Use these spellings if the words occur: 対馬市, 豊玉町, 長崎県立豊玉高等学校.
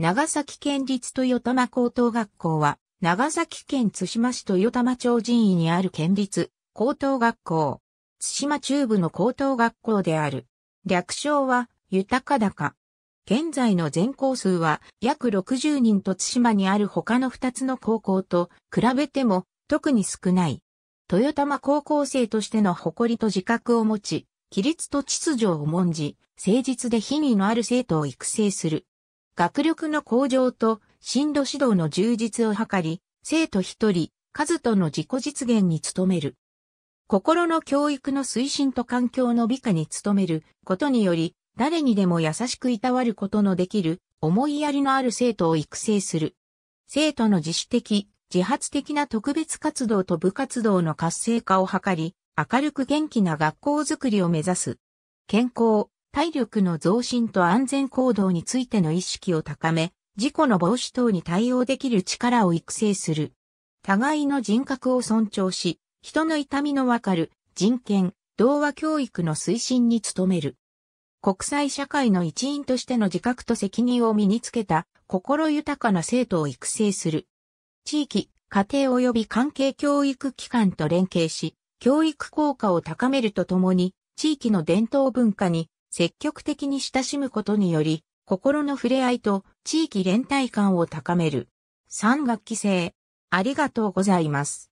長崎県立豊玉高等学校は、長崎県対馬市豊玉町神井にある県立高等学校、対馬中部の高等学校である。略称は、豊高。現在の全校数は約60人と対馬にある他の2つの高校と比べても特に少ない。豊玉高校生としての誇りと自覚を持ち、規律と秩序を重んじ、誠実で品位のある生徒を育成する。学力の向上と進路指導の充実を図り、生徒一人、数との自己実現に努める。心の教育の推進と環境の美化に努めることにより、誰にでも優しくいたわることのできる、思いやりのある生徒を育成する。生徒の自主的、自発的な特別活動と部活動の活性化を図り、明るく元気な学校づくりを目指す。健康、体力の増進と安全行動についての意識を高め、事故の防止等に対応できる力を育成する。互いの人格を尊重し、人の痛みのわかる、人権、同和教育の推進に努める。国際社会の一員としての自覚と責任を身につけた心豊かな生徒を育成する。地域、家庭及び関係教育機関と連携し、教育効果を高めるとともに、地域の伝統文化に積極的に親しむことにより、心の触れ合いと地域連帯感を高める。3学期制。ありがとうございます。